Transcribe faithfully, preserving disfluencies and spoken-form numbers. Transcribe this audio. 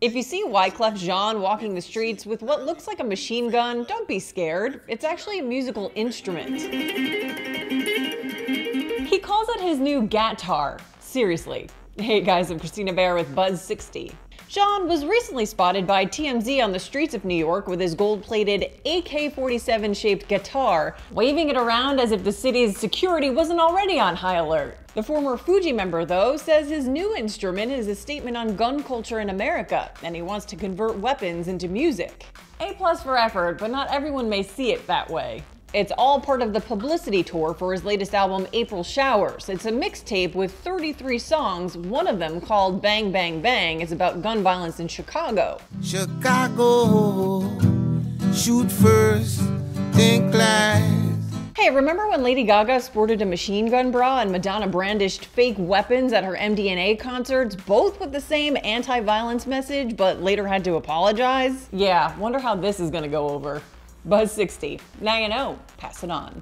If you see Wyclef Jean walking the streets with what looks like a machine gun, don't be scared. It's actually a musical instrument. He calls it his new gatar. Seriously. Hey guys, I'm Christina Bear with Buzz sixty. Jean was recently spotted by T M Z on the streets of New York with his gold-plated A K forty-seven shaped guitar, waving it around as if the city's security wasn't already on high alert. The former Fugee member, though, says his new instrument is a statement on gun culture in America, and he wants to convert weapons into music. A plus for effort, but not everyone may see it that way. It's all part of the publicity tour for his latest album, April Showers. It's a mixtape with thirty-three songs. One of them, called Bang Bang Bang, is about gun violence in Chicago. Chicago, shoot first, think last. Hey, remember when Lady Gaga sported a machine gun bra and Madonna brandished fake weapons at her M D N A concerts, both with the same anti-violence message, but later had to apologize? Yeah, wonder how this is gonna go over. Buzz sixty. Now you know. Pass it on.